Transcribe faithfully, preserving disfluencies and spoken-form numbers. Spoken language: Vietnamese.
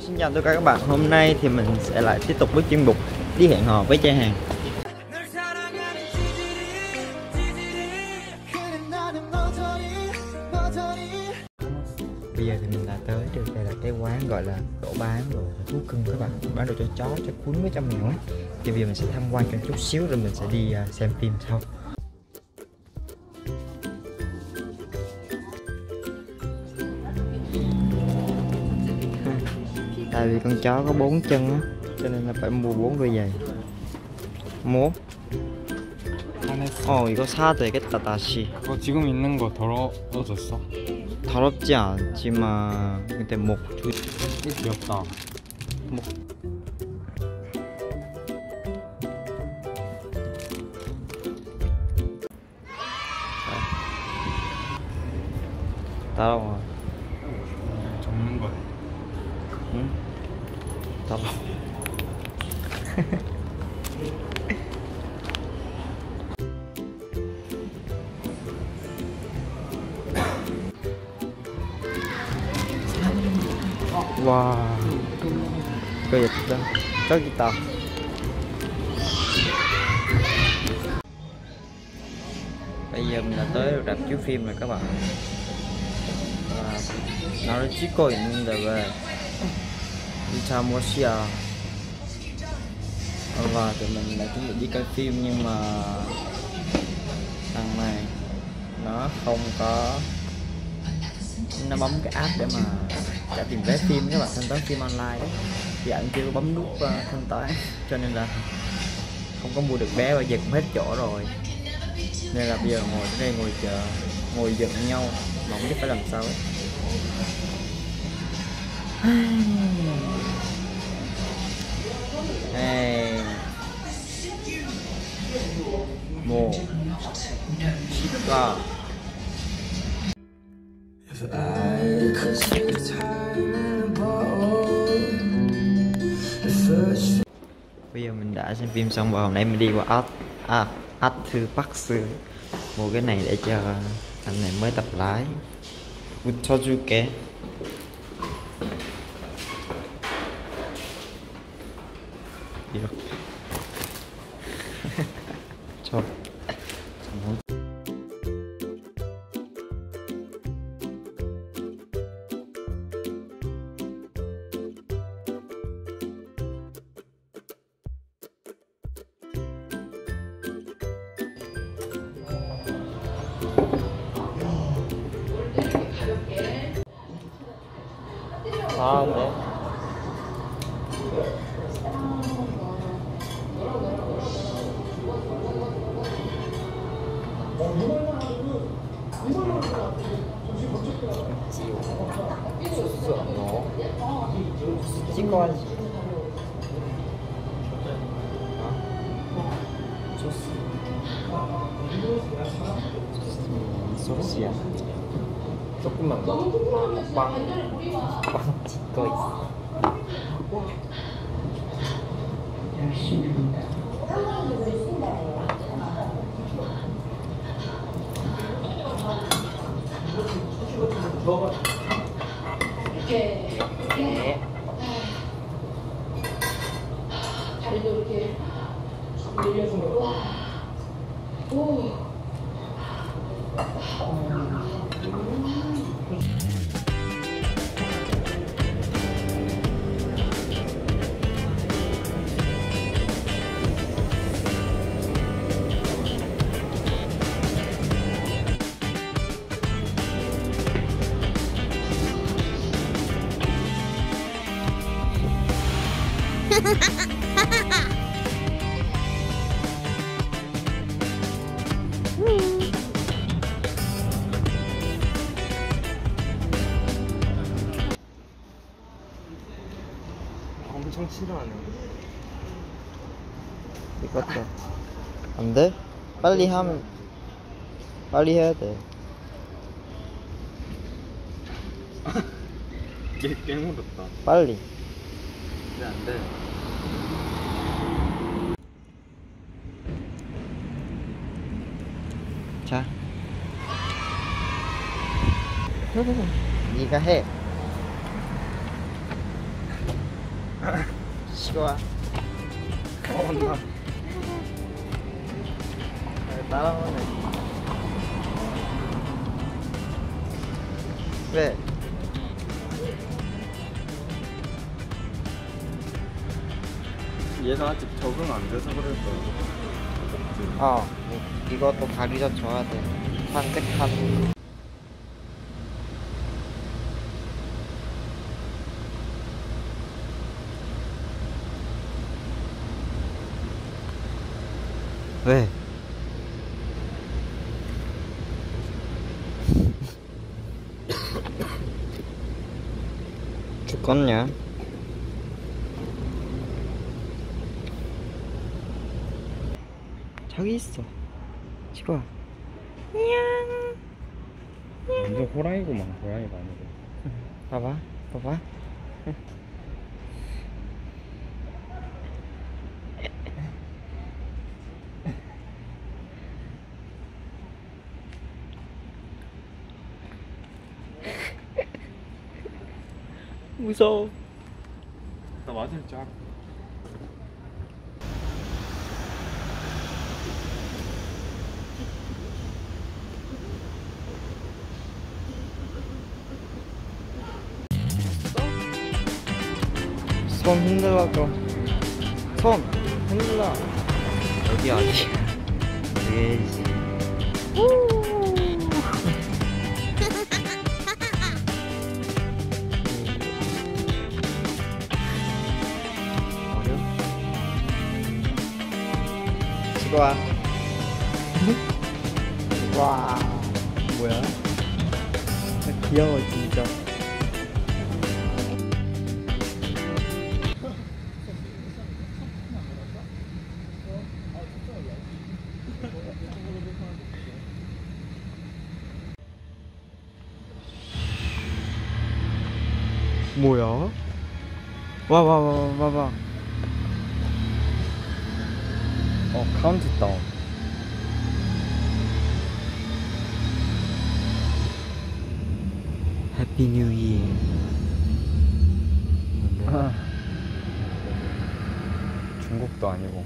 Xin chào tất cả các bạn, hôm nay thì mình sẽ lại tiếp tục với chuyên mục đi hẹn hò với trai Hàn. Bây giờ thì mình đã tới được, đây là cái quán gọi là đổ bán đồ thú cưng các bạn, bán đồ cho chó, cho cún với cho mèo ấy. Thì bây giờ mình sẽ tham quan cho chút xíu rồi mình sẽ đi xem phim sau. Tại vì con chó có bốn chân á, cho nên là phải mua bốn đôi giày. Mua. 어 이거 사야 되겠다 다시. 어 지금 있는 거 더러워졌어? 더럽지 않지만 근데 목 귀엽다. 목. 따라와. 접는 거야. 응? Tao wow, cái gì đó, cái gì ta? Bây giờ mình đã tới rạp chiếu phim rồi các bạn. Nó rất chi coi nhưng về Cha Mosia. Và tụi mình đã chuẩn bị đi coi phim nhưng mà thằng này nó không có, nó bấm cái app để mà trả tiền vé phim các bạn, thanh toán phim online đó. Thì anh kêu bấm nút uh, thanh toán cho nên là không có mua được vé và giật hết chỗ rồi. Nên là bây giờ ngồi ở đây ngồi chờ, ngồi giật nhau mà không biết phải làm sao ấy. Hey. 뭐 시가 bây giờ mình đã xem phim xong và hôm nay mình đi qua art à art thư bắc sư mua cái này để cho anh này mới tập lái cho du kê. 저 정말 아, 네. 찍어야지. 소스. 소스야. 조금만 더. 빵. 빵 찍어 있어. 엄청 싫어하네. 이것도 안 돼? 빨리 하면 빨리 해야 돼. 얘 깨물었다. 빨리. 근데 안 돼. 자 네가 해. 싫어. 어, 나. 따라오네. 왜? 얘가 아직 적응 안 돼서 그랬어. 어, 이것도 가기 전 줘야 돼. 산책하는. 왜? 죽겠냐? 저기 있어. 싫어. 완전 호랑이구만. 호랑이가 아니고. 응. 봐봐, 봐봐. 응. 무서워. 나 맞을 줄 알고. 손 흔들어. 손 흔들어. 여기 어디야? 돼지. 와. 와. 뭐야? 귀여워 진짜. 뭐야? 와 와 와 와 와. 어, 카운트다운. 해피 뉴 이어. 중국도 아니고.